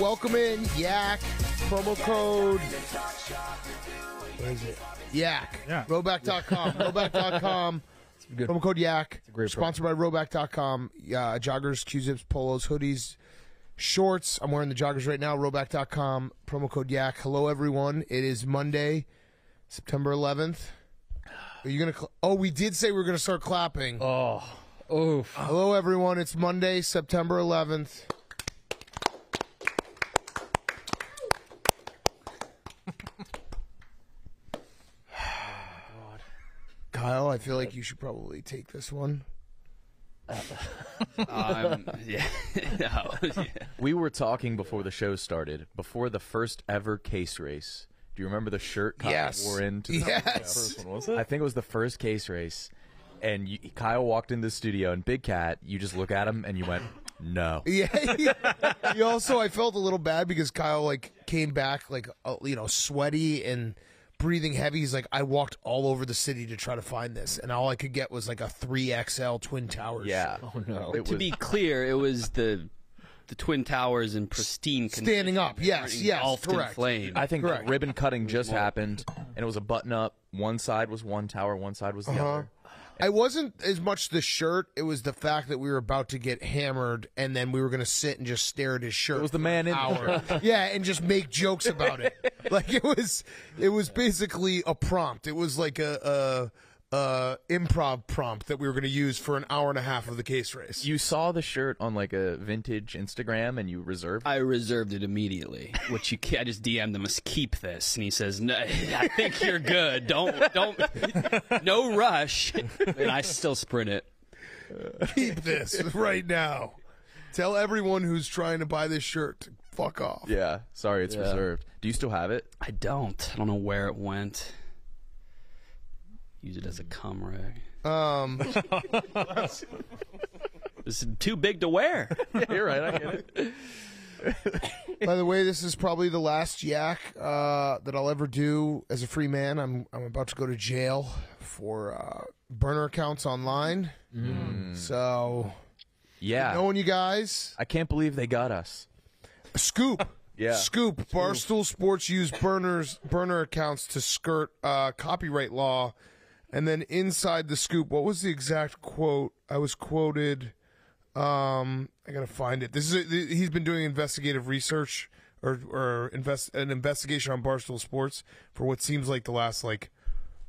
Welcome in, Yak. Promo code. What is it? Yak. Yeah. Roback.com. Roback.com. Good. Promo code Yak. Sponsored by Roback.com. Joggers, Q-zips, polos, hoodies, shorts. I'm wearing the joggers right now. Roback.com. Promo code Yak. Hello, everyone. It is Monday, September 11th. Are you gonna? Oh, we did say we were gonna start clapping. Oh. Oof. Hello, everyone. It's Monday, September 11th. Kyle, I feel like you should probably take this one. Yeah. No, yeah. We were talking before the show started, before the first ever case race. Do you remember the shirt Kyle wore into the first one? Was it? I think it was the first case race. And you, Kyle walked into the studio, and Big Cat, you just look at him, and you went, no. Yeah. You also, I felt a little bad because Kyle, like, came back, like, you know, sweaty and breathing heavy. He's like, I walked all over the city to try to find this, and all I could get was like a 3XL Twin Towers. Yeah. Oh no. To be clear, it was the Twin Towers in pristine condition. Standing up. Yes. Yes. Correct. Flame. I think ribbon cutting just happened, and it was a button up. One side was one tower, one side was the other. It wasn't as much the shirt. It was the fact that we were about to get hammered, and then we were going to sit and just stare at his shirt. It was the man in the shirt. Yeah, and just make jokes about it. Like it was basically a prompt. It was like a improv prompt that we were going to use for an hour and a half of the case race. You saw the shirt on like a vintage Instagram, and you reserved it? I reserved it immediately. Which you can't, I just DM'd him, keep this, and he says, "No, I think you're good. Don't, no rush." And I still sprint it. Keep this right now. Tell everyone who's trying to buy this shirt to fuck off. Yeah, sorry, it's reserved. Do you still have it? I don't know where it went. Use it as a cum rag. It's too big to wear. Yeah, you're right, I get it. By the way, this is probably the last Yak that I'll ever do as a free man. I'm about to go to jail for burner accounts online. Mm. So, yeah, knowing you guys, I can't believe they got us. Scoop. Yeah. Scoop. Barstool Sports used burner accounts to skirt copyright law. And then inside the scoop, what was the exact quote? I was quoted. I gotta find it. This is he's been doing investigative research or an investigation on Barstool Sports for what seems like the last, like,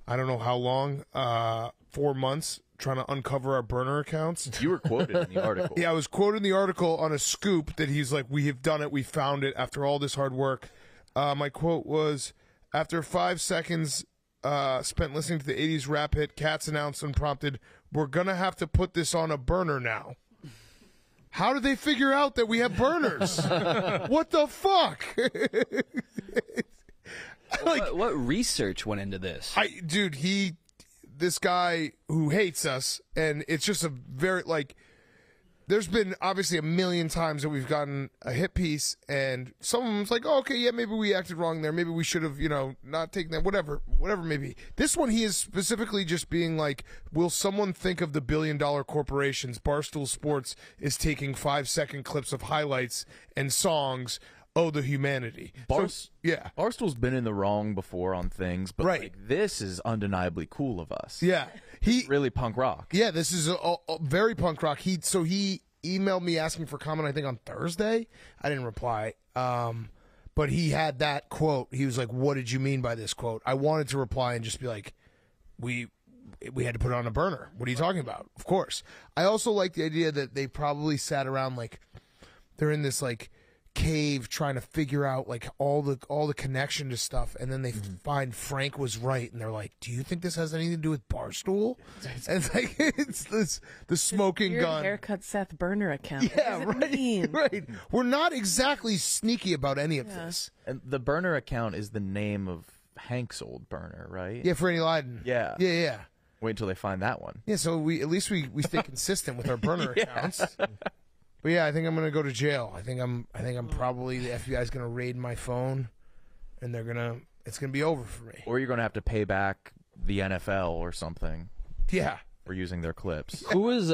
I don't know how long, 4 months, trying to uncover our burner accounts. You were quoted in the article. Yeah, I was quoted in the article on a scoop that he's like, we have done it, we found it after all this hard work. My quote was, after 5 seconds spent listening to the 80s rap hit, Cats announced unprompted, we're going to have to put this on a burner now. How did they figure out that we have burners? What the fuck? Like, what research went into this? This guy who hates us, and it's just a very, like, there's been obviously a million times that we've gotten a hit piece, and some of them's like, oh, okay, yeah, maybe we acted wrong there. Maybe we should have, you know, not taken that, whatever maybe. This one, he is specifically just being like, will someone think of the billion-dollar corporations? Barstool Sports is taking 5-second clips of highlights and songs. Oh, the humanity. Barstool's been in the wrong before on things, but like, this is undeniably cool of us. Yeah. It's really punk rock. Yeah, this is a very punk rock. So he emailed me asking for comment, I think, on Thursday. I didn't reply, but he had that quote. He was like, what did you mean by this quote? I wanted to reply and just be like, we had to put it on a burner. What are you talking about? Of course. I also like the idea that they probably sat around, like, they're in this, like, cave trying to figure out, like, all the connection to stuff, and then they find Frank was right, and they're like, do you think this has anything to do with Barstool? And it's like, it's the smoking gun haircut Seth burner account. Yeah, what does it mean? Right. We're not exactly sneaky about any of this. And the burner account is the name of Hank's old burner, right? Yeah, for Annie Leiden. Yeah. Yeah, yeah. Wait until they find that one. Yeah, so at least we stay consistent with our burner accounts. But yeah, I think I'm gonna go to jail. I think I'm probably, the FBI's gonna raid my phone, and it's gonna be over for me. Or you're gonna have to pay back the NFL or something. Yeah, We're using their clips. Who is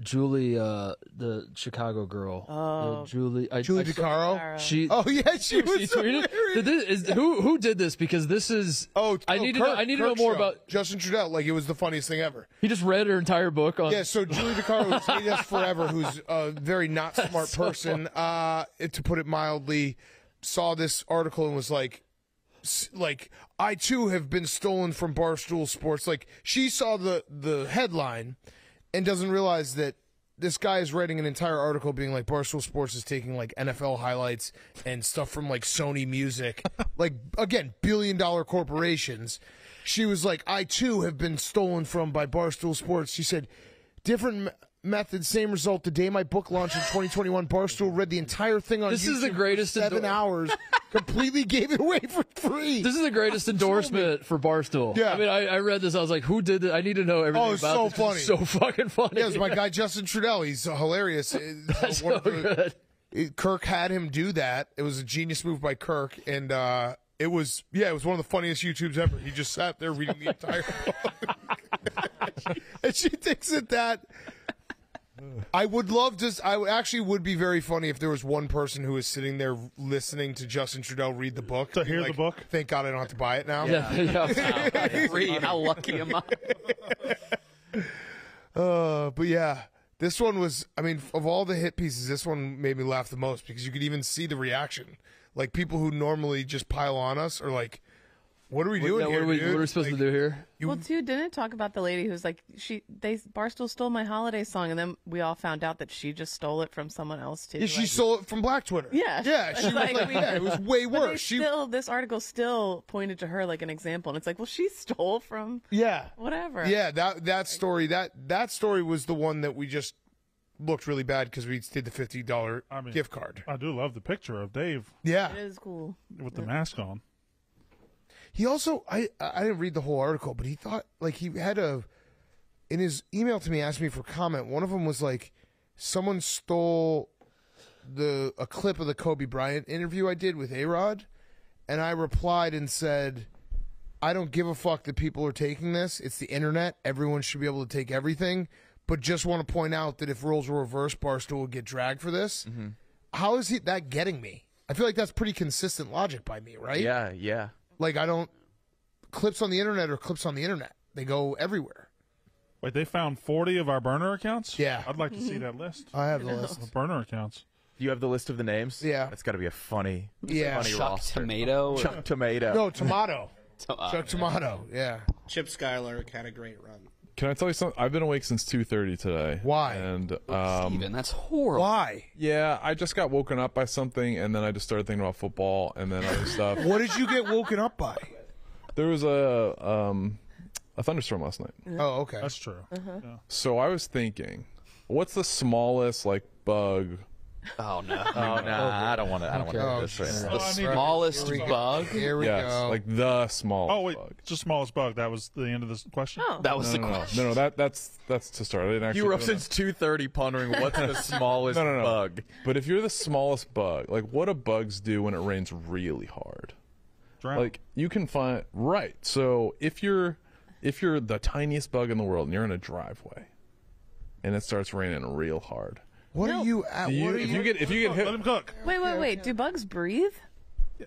Julie, the Chicago girl? Julie DiCaro? She. Oh yeah, she was. Who did this? Because this is. I need to know more about Justin Trudeau. Like, it was the funniest thing ever. He just read her entire book on. Yeah, so Julie DiCaro is with us forever, who's a very not smart person, to put it mildly. Saw this article and was like. I too have been stolen from Barstool Sports. Like, she saw the headline and doesn't realize that this guy is writing an entire article being like, Barstool Sports is taking like NFL highlights and stuff from like Sony Music, like, again, billion-dollar corporations. She was like, I too have been stolen from by Barstool Sports. She said, different method, same result. The day my book launched in 2021, Barstool read the entire thing on YouTube. This is the greatest. 7 hours, completely gave it away for free. This is the greatest endorsement for Barstool. Yeah, I mean, I read this. I was like, who did this? I need to know everything about this. Oh, it's so funny. So fucking funny. Yeah, it's my guy Justin Trudeau. He's hilarious. That's so good. Kirk had him do that. It was a genius move by Kirk, and it was, yeah, it was one of the funniest YouTubes ever. He just sat there reading the entire book, and she thinks that that. I would love to. I actually would be very funny if there was one person who was sitting there listening to Justin Trudeau read the book. To hear like, the book. Thank God I don't have to buy it now. Yeah, yeah. Wow, how lucky am I? But yeah, this one was. I mean, of all the hit pieces, this one made me laugh the most because you could even see the reaction. Like, people who normally just pile on us are like, "What are we doing here? What are we supposed to do here?" Well, too, didn't it talk about the lady who's like, they Barstool stole my holiday song, and then we all found out that she just stole it from someone else too. Yeah, she stole it from Black Twitter. Yeah, yeah, she was like, yeah, it was way worse. This article still pointed to her like an example, and it's like, well, she stole from whatever. Yeah, that story was the one that we just looked really bad because we did the $50 gift card. I do love the picture of Dave. Yeah, it is cool with the mask on. He also, I didn't read the whole article, but he thought, like, he had a, in his email to me, asked me for comment. One of them was like, someone stole a clip of the Kobe Bryant interview I did with A-Rod, and I replied and said, I don't give a fuck that people are taking this. It's the internet. Everyone should be able to take everything, but just want to point out that if roles were reversed, Barstool would get dragged for this. Mm-hmm. How is that getting me? I feel like that's pretty consistent logic by me, right? Yeah, yeah. Like, I don't – clips on the internet are clips on the internet. They go everywhere. Wait, they found 40 of our burner accounts? Yeah. I'd like to see that list. I have the list. The burner accounts. You have the list of the names? Yeah. That's got to be a funny roster. Chuck Tomato. No, Tomato. Chuck Tomato, yeah. Chip Skyler had a great run. Can I tell you something? I've been awake since 2:30 today. Why? And Steven, that's horrible. Why? Yeah, I just got woken up by something, and then I just started thinking about football and then other stuff. What did you get woken up by? There was a thunderstorm last night. Oh, okay. That's true. Uh-huh. Yeah. So I was thinking, what's the smallest, like, bug? Oh, no. Oh, no. I don't want to. I don't want to do this. Right. The smallest bug? Here we go. Like, the smallest bug. It's the smallest bug. That was the end of this question? Oh. That was the question. No, that's to start. I didn't actually. You were up since 2:30 pondering what's the smallest bug. But if you're the smallest bug, like, what do bugs do when it rains really hard? Drown. Like, you can find. Right. So if you're the tiniest bug in the world and you're in a driveway and it starts raining real hard. What are you at? If you get hit, let him cook. Wait. Do bugs breathe?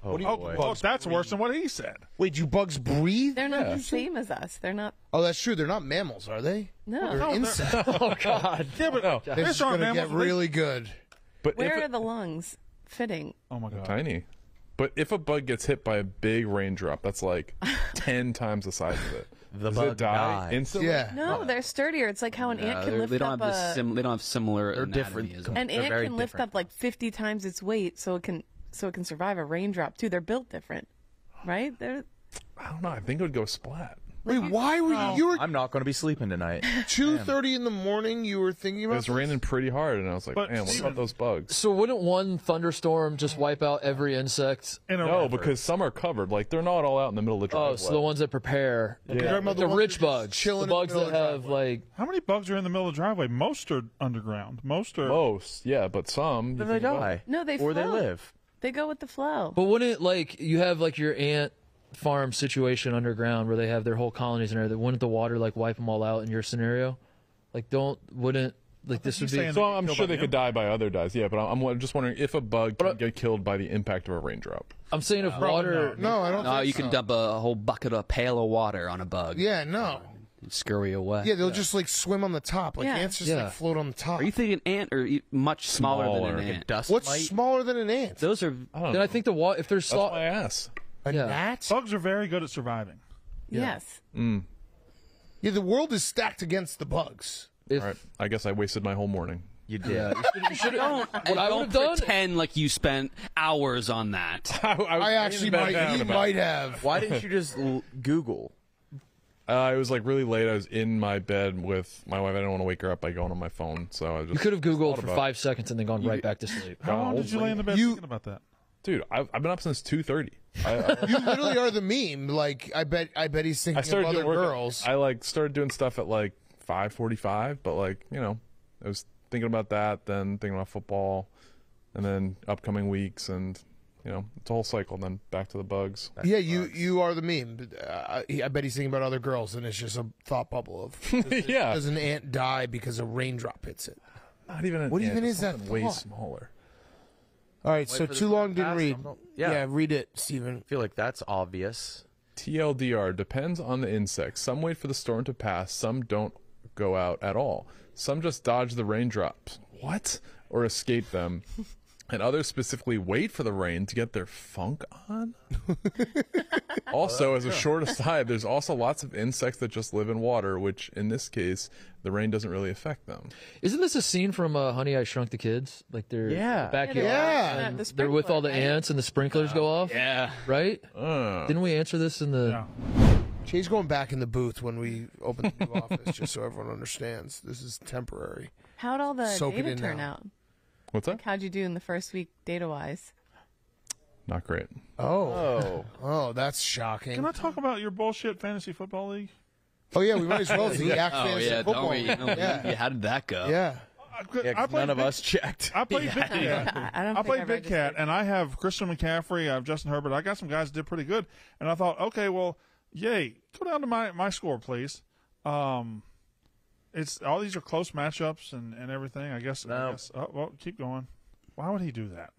Oh, bugs, that's worse than what he said. Wait, do bugs breathe? They're not the same as us. They're not. Oh, that's true. They're not mammals, are they? No, they're insects. Oh God. Yeah, but no. This is going to get really good. But where are the lungs fitting? Oh my God, tiny. But if a bug gets hit by a big raindrop, that's like 10 times the size of it. Does it die instantly? Yeah. No, they're sturdier. It's like how an ant can lift up a... They don't have similar anatomy. An ant can lift up like 50 times its weight so it can survive a raindrop, too. They're built different, right? I don't know. I think it would go splat. Wait, why were you? I'm not going to be sleeping tonight. 2:30 in the morning, you were thinking about it. It was raining pretty hard, and I was like, man, what about those bugs? So wouldn't one thunderstorm just wipe out every insect? No, because some are covered. Like, they're not all out in the middle of the driveway. Oh, so the ones that prepare. Yeah. Okay. Like the rich bugs. The bugs that have, like... How many bugs are in the middle of the driveway? Most are underground. Most, yeah, but some... Then they die. No, they float. Or they live. They go with the flow. But wouldn't it, like, you have, like, your ant... farm situation underground where they have their whole colonies in there, that wouldn't the water like wipe them all out in your scenario? Like, don't, wouldn't, like, this would be... So I'm sure they could die by other dyes, yeah, but I'm just wondering if a bug can get killed by the impact of a raindrop. I'm saying if water... No, I don't think so. No, you can dump a whole bucket of pail of water on a bug. Yeah, no. And scurry away. Yeah, they'll just, like, swim on the top. Like, ants just, like, float on the top. Are you thinking ant or much smaller than an ant? What's smaller than an ant? Those are... Then I think the water... If there's... That's my ass. A gnat? Bugs are very good at surviving. Yes. Yeah, the world is stacked against the bugs. All right, I guess I wasted my whole morning. You did. Yeah. Don't pretend like you spent hours on that. I actually might have. Why didn't you just Google? It was like really late. I was in my bed with my wife. I didn't want to wake her up by going on my phone, so I just. You could have Googled for 5 seconds and then gone right back to sleep. How long did you lay in the bed thinking about that? Dude, I've been up since 2:30. You literally are the meme. Like, I bet he's thinking of other girls. I like started doing stuff at like 5:45, but like, you know, I was thinking about that, then thinking about football, and then upcoming weeks, and you know, it's a whole cycle. And then back to the bugs. Yeah, you are the meme. I bet he's thinking about other girls, and it's just a thought bubble of does an ant die because a raindrop hits it? Not even. What even is that? Way smaller. All right, so too long didn't read. Yeah, read it, Steven. I feel like that's obvious. TLDR depends on the insect. Some wait for the storm to pass. Some don't go out at all. Some just dodge the raindrops or escape them, and others specifically wait for the rain to get their funk on. Also, as a short aside, there's also lots of insects that just live in water, which in this case the rain doesn't really affect them. Isn't this a scene from Honey, I Shrunk the Kids? Like, they're backyard, and they're with all the ants and the sprinklers go off. Didn't we answer this in the Cheah's going back in the booth when we open the new office, just so everyone understands. This is temporary. How'd all the data turn out? What's that? Like, how'd you do in the first week data-wise? Not great. Oh, that's shocking. Can I talk about your bullshit fantasy football league? Oh, yeah, we might as well. How did that go? Yeah. None of us checked. I played Big Cat. I played Big Cat, and I have Christian McCaffrey, I have Justin Herbert. I got some guys that did pretty good, and I thought, okay, well, yay, go down to my score, please. It's all these are close matchups and everything, I guess. No. Oh, well, keep going. Why would he do that?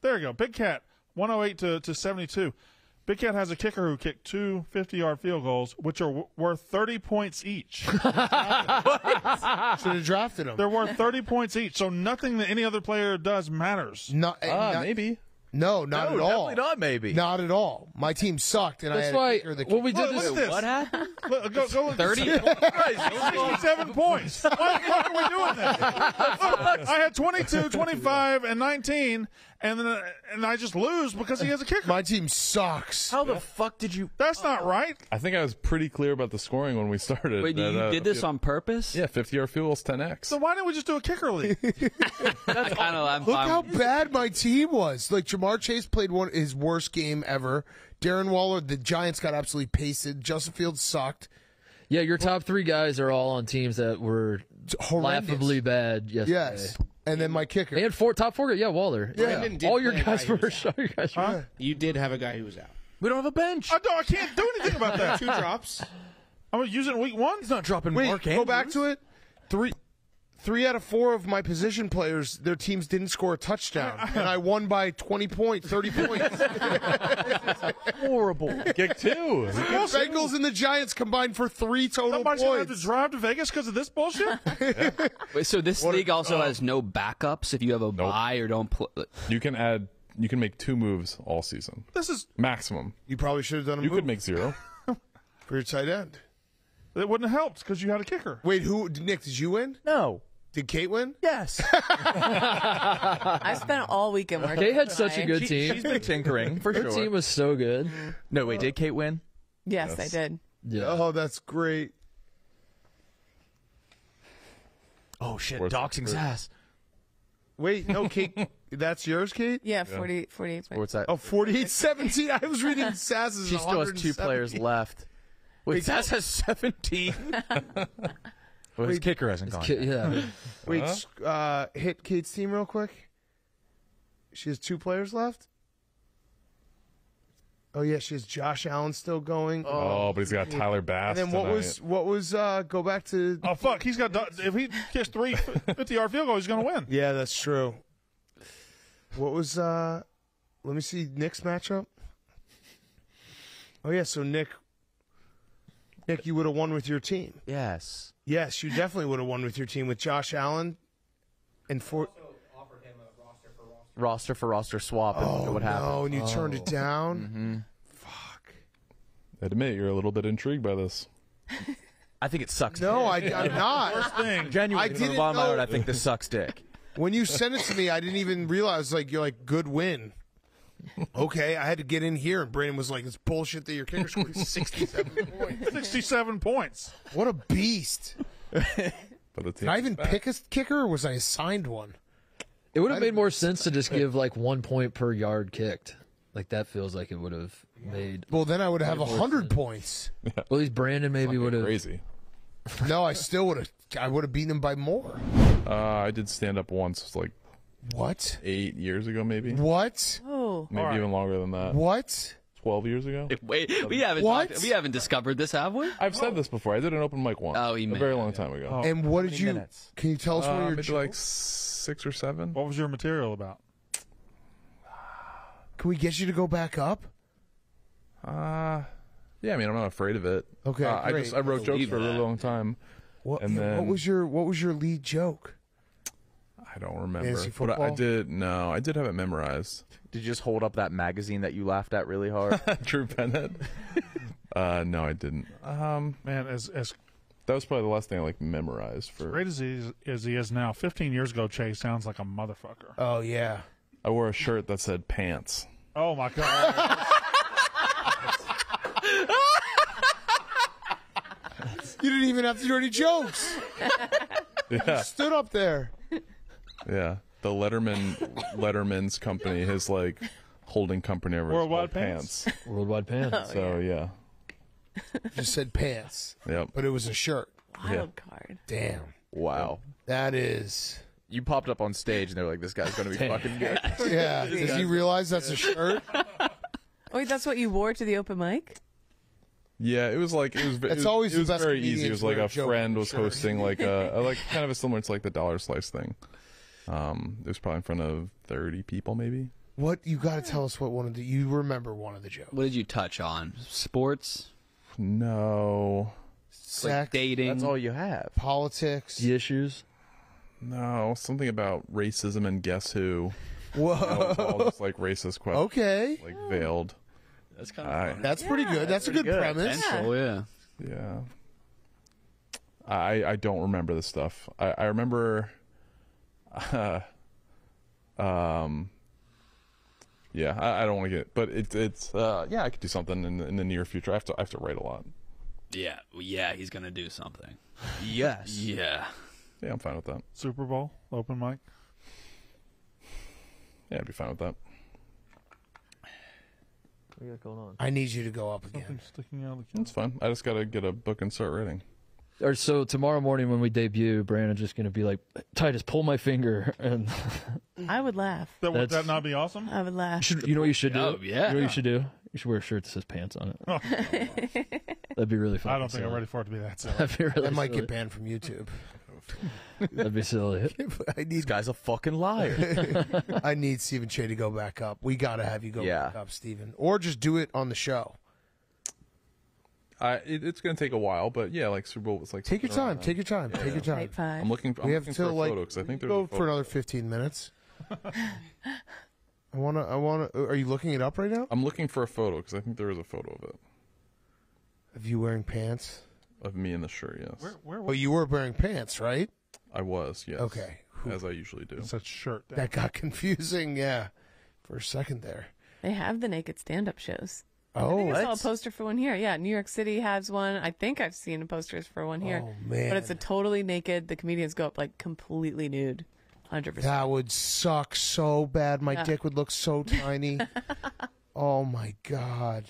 There you go. Big Cat, 108 to 72. Big Cat has a kicker who kicked two 50-yard field goals, which are worth 30 points each. Should have drafted them. They're worth 30 points each, so nothing that any other player does matters. Maybe. No, not at all. Definitely not. Maybe not at all. My team sucked, and that's why. Well, we did this. What happened? Go 37 points. Why are we doing this? Look, I had 22, 25, and 19, and I just lose because he has a kicker. My team sucks. How the fuck did you? That's not right. I think I was pretty clear about the scoring when we started. Wait, you did this on purpose? Yeah, 50-yard field goals, 10x. So why didn't we just do a kicker league? That's kind of. Look how bad my team was. Like. Jamar Chase played his worst game ever. Darren Waller, the Giants got absolutely pasted. Justin Fields sucked. Yeah, your top three guys are all on teams that were horrendous. Laughably bad yesterday. Yes. And then my kicker. And top four, yeah, Waller. Yeah. All your guys were shot. You did have a guy who was out. We don't have a bench. I can't do anything about that. 2 drops. I'm going to use it in week 1. He's not dropping Mark Andrews. Go back to it. 3 out of 4 of my position players, their teams didn't score a touchdown, and I won by 20 points, 30 points. Horrible. Kick 2. The Bengals and the Giants combined for 3 total points. Somebody's going to have to drive to Vegas because of this bullshit? Wait, so this league also has no backups if you have a bye or don't play? You can make 2 moves all season. This is maximum. You probably should have done a move. You could make 0. For your tight end. It wouldn't have helped because you had a kicker. Wait, Nick, did you win? No. Did Kate win? Yes. I spent all weekend working. Kate had such a good team. She's been tinkering, for sure. Her team was so good. No, wait, did Kate win? Yes, I did. Yeah. Oh, that's great. Oh, shit, doxing's ass. Wait, no, Kate, that's yours, Kate? Yeah, 48. What's that? Oh, 48-17. I was reading Sass's. She still has 2 players left. Wait, Sass has 17? Well, his kicker hasn't gone. Hit Kate's team real quick. She has 2 players left. Oh yeah, she has Josh Allen still going. Oh, but he's got Tyler Bass. And then what was go back to? Oh fuck, he's got if he gets 350-yard field goal, he's gonna win. Yeah, that's true. What was let me see Nick's matchup. Oh yeah, so Nick, you would have won with your team. Yes. Yes, you definitely would have won with your team with Josh Allen and for offered him a roster for roster swap and what happened. Oh, and you turned it down? Mm-hmm. Fuck. I admit you're a little bit intrigued by this. I think it sucks dick. No, I'm not. Worst thing. Genuinely, from the bottom of my heart, I think this sucks dick. When you sent it to me, I didn't even realize, like, you're like, good win. Okay, I had to get in here, and Brandon was like, it's bullshit that your kicker scored 67 points. 67 points. What a beast. Did I even pick a kicker, or was I assigned one? It would have made more sense to just give, like, 1 point per yard kicked. Like, that feels like it would have made... Well, then I would have 100 points. Yeah. Well, at least Brandon maybe would have... Crazy. No, I still would have... I would have beaten him by more. I did stand up once, like... What? 8 years ago, maybe. What? Oh, maybe even longer than that. What? 12 years ago. Wait, we haven't discovered this, have we? I've said this before. I did an open mic once. Oh, a very long time ago. Oh, and what did you? Minutes? Can you tell us what your maybe like 6 or 7? What was your material about? Can we get you to go back up? Yeah. I mean, I'm not afraid of it. Okay. I wrote jokes for a really long time. What? And then, what was your lead joke? I don't remember. But I did have it memorized. Did you just hold up that magazine that you laughed at really hard? Drew Bennett. No, I didn't. Man, as that was probably the last thing I like memorized. For great as he is now, 15 years ago, Chase sounds like a motherfucker. Oh yeah. I wore a shirt that said pants. Oh my god. You didn't even have to do any jokes. Yeah. You stood up there. Yeah, the Letterman's company, his like holding company over Worldwide Pants. Worldwide Pants. Oh, so yeah, just said pants. Yep. But it was a shirt. Wild card. Damn. Wow. That is. You popped up on stage and they were like, "This guy's gonna be fucking good." Yeah. Does he realize that's a shirt? Wait, that's what you wore to the open mic? Yeah, it was like it was very easy. It was like a friend was hosting like a like kind of a similar to like the dollar slice thing. It was probably in front of 30 people, maybe. What you got to tell us? What one of the you remember one of the jokes? What did you touch on? Sports? No. Sex, like dating. That's all you have. Politics. The issues. No, something about racism and Guess Who. Whoa. You know, it's all just like racist questions. Okay. Like veiled. That's kind of. Fun. That's pretty good. That's a good premise. Potential, yeah. I don't remember this stuff. I remember. Yeah, I don't want to get, but it's yeah, I could do something in the near future. I have to write a lot. Yeah, he's gonna do something. Yes. Yeah, I'm fine with that. Super Bowl open mic. Yeah, I'd be fine with that. What do you got going on? I need you to go up again. Something's sticking out of the camera. That's fine. I just gotta get a book and start writing. Or so tomorrow morning when we debut, Brandon's just going to be like, Titus, pull my finger. And I would laugh. Would that not be awesome? I would laugh. You know what you should do? Oh, yeah. You know what you should do? You should wear a shirt that says pants on it. Oh. That'd be really fun. I don't think I'm ready for it to be that silly. That'd be really silly. Get banned from YouTube. That'd be silly. This guy's a fucking liar. I need Steven Cheah to go back up. We got to have you go back up, Steven. Or just do it on the show. It's gonna take a while, but yeah, like Super Bowl was like. Take your time. Take your time. Take your time. I'm looking. We have to like go for another 15 minutes. I wanna. Are you looking it up right now? I'm looking for a photo because I think there is a photo of it. Of you wearing pants? Of me in the shirt, yes. Well, you were wearing pants, right? I was, yes. Okay. As I usually do. Such shirt. That got confusing. Yeah, for a second there. They have the naked stand-up shows. Oh, I think I saw a poster for one here. Yeah, New York City has one. I think I've seen posters for one here. Oh, man. But it's a totally naked. The comedians go up like completely nude, 100%. That would suck so bad. My dick would look so tiny. Oh, my God.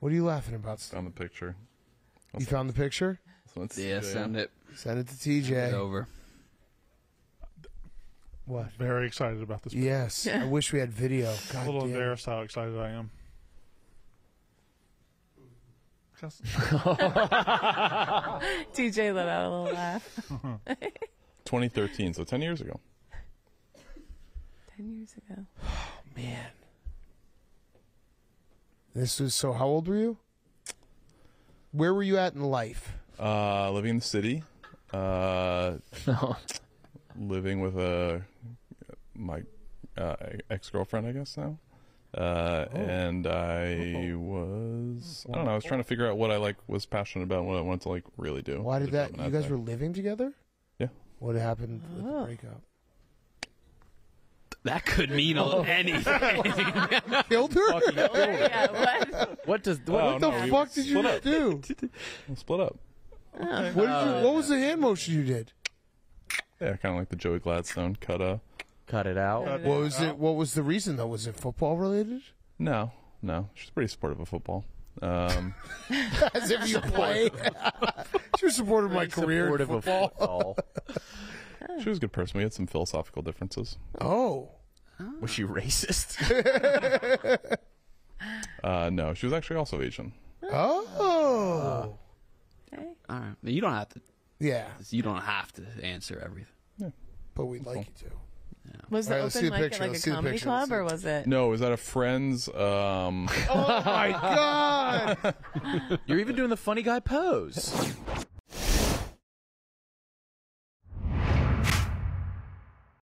What are you laughing about? I found the picture. You found the picture? So yeah, send it. Send it to TJ. It's over. What? Very excited about this. Yes. I wish we had video. God, a little embarrassed how excited I am. TJ let out a little laugh. 2013, so 10 years ago. 10 years ago. Oh, man. This was so, how old were you? Where were you at in life? Living in the city. Living with my ex-girlfriend, I guess, now. And I was, I don't know, I was trying to figure out what I was passionate about, what I wanted to really do. Why did that, you guys were living together? Yeah. What happened with the breakup? That could mean anything. Killed her? Yeah, what the fuck did you do? Split up. Okay. What was the hand motion you did? Yeah, kind of like the Joey Gladstone cut it out. What was the reason though? Was it football related? No, no. She's pretty supportive of football. As if you play. She was supportive of my career in football. She was a good person. We had some philosophical differences. Oh, was she racist? No, she was actually also Asian. Oh. Okay. All right. You don't have to. Yeah. You don't have to answer everything. Yeah. But we'd like you to. Yeah. Was it open mic at like a comedy club or was it? No, it was at a friend's. Oh my God! You're even doing the funny guy pose.